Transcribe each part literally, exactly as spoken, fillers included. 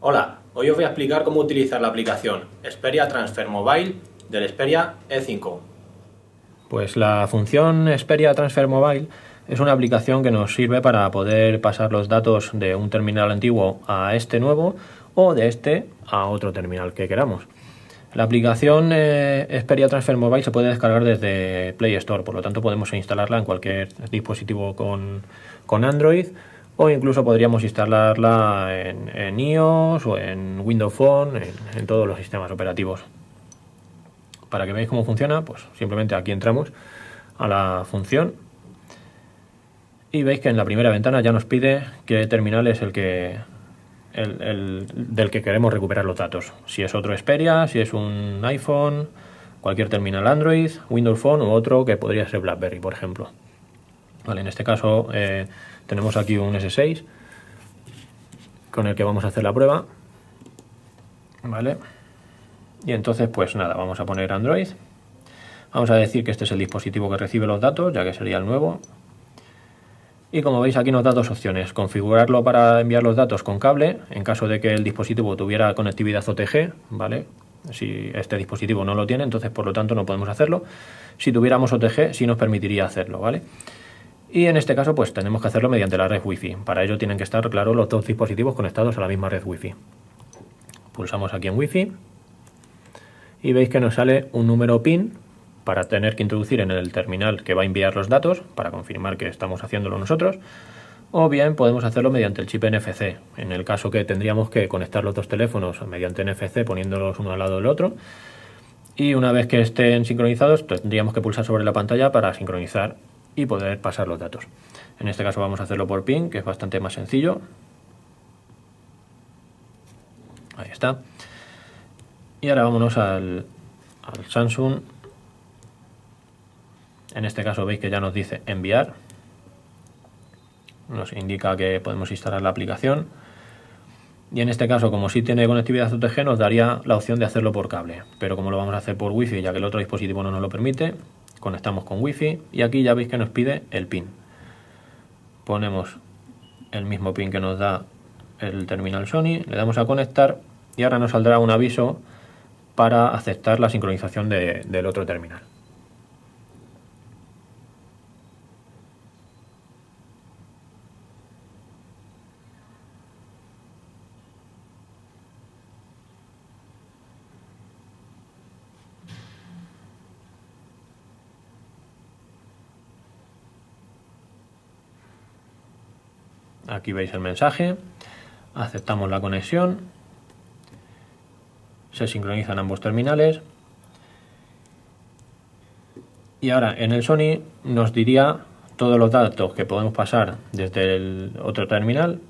Hola, hoy os voy a explicar cómo utilizar la aplicación Xperia Transfer Mobile del Xperia E cinco. Pues la función Xperia Transfer Mobile es una aplicación que nos sirve para poder pasar los datos de un terminal antiguo a este nuevo o de este a otro terminal que queramos. La aplicación eh, Xperia Transfer Mobile se puede descargar desde Play Store, por lo tanto podemos instalarla en cualquier dispositivo con, con Android. O incluso podríamos instalarla en, en iOS o en Windows Phone, en, en todos los sistemas operativos. Para que veáis cómo funciona, pues simplemente aquí entramos a la función y veis que en la primera ventana ya nos pide qué terminal es el que el, el, del que queremos recuperar los datos. Si es otro Xperia, si es un iPhone, cualquier terminal Android, Windows Phone u otro que podría ser BlackBerry, por ejemplo. Vale, en este caso eh, tenemos aquí un ese seis con el que vamos a hacer la prueba, ¿vale? Y entonces pues nada, vamos a poner Android, vamos a decir que este es el dispositivo que recibe los datos, ya que sería el nuevo, y como veis aquí nos da dos opciones: configurarlo para enviar los datos con cable en caso de que el dispositivo tuviera conectividad O T G, ¿vale? Si este dispositivo no lo tiene, entonces por lo tanto no podemos hacerlo. Si tuviéramos O T G sí nos permitiría hacerlo, ¿vale? Y en este caso pues tenemos que hacerlo mediante la red Wi-Fi. Para ello tienen que estar, claro, los dos dispositivos conectados a la misma red Wi-Fi. Pulsamos aquí en Wi-Fi y veis que nos sale un número PIN para tener que introducir en el terminal que va a enviar los datos para confirmar que estamos haciéndolo nosotros, o bien podemos hacerlo mediante el chip N F C, en el caso que tendríamos que conectar los dos teléfonos mediante N F C poniéndolos uno al lado del otro. Y una vez que estén sincronizados tendríamos que pulsar sobre la pantalla para sincronizar y poder pasar los datos. En este caso vamos a hacerlo por PIN, que es bastante más sencillo. Ahí está. Y ahora vámonos al, al Samsung. En este caso veis que ya nos dice enviar. Nos indica que podemos instalar la aplicación. Y en este caso, como sí tiene conectividad O T G, nos daría la opción de hacerlo por cable. Pero como lo vamos a hacer por Wi-Fi, ya que el otro dispositivo no nos lo permite, conectamos con Wi-Fi y aquí ya veis que nos pide el PIN. Ponemos el mismo PIN que nos da el terminal Sony, le damos a conectar y ahora nos saldrá un aviso para aceptar la sincronización de, del otro terminal. Aquí veis el mensaje, aceptamos la conexión, se sincronizan ambos terminales y ahora en el Sony nos diría todos los datos que podemos pasar desde el otro terminal.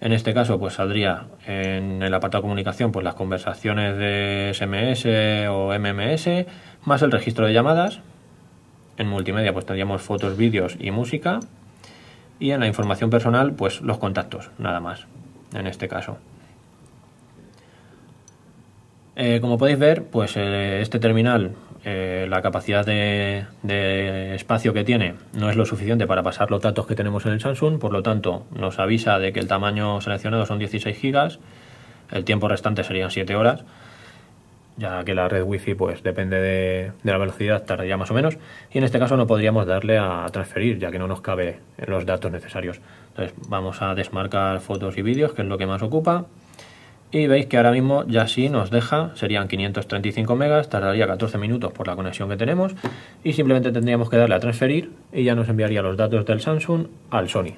En este caso pues saldría en el apartado de comunicación pues las conversaciones de S M S o M M S más el registro de llamadas. En multimedia pues tendríamos fotos, vídeos y música. Y en la información personal, pues los contactos, nada más, en este caso. Eh, como podéis ver, pues eh, este terminal, eh, la capacidad de, de espacio que tiene no es lo suficiente para pasar los datos que tenemos en el Samsung, por lo tanto nos avisa de que el tamaño seleccionado son dieciséis gigas, el tiempo restante serían siete horas, ya que la red Wi-Fi pues depende de, de la velocidad, tardaría más o menos, y en este caso no podríamos darle a transferir, ya que no nos cabe los datos necesarios. Entonces vamos a desmarcar fotos y vídeos, que es lo que más ocupa, y veis que ahora mismo ya sí nos deja, serían quinientos treinta y cinco megas, tardaría catorce minutos por la conexión que tenemos, y simplemente tendríamos que darle a transferir y ya nos enviaría los datos del Samsung al Sony.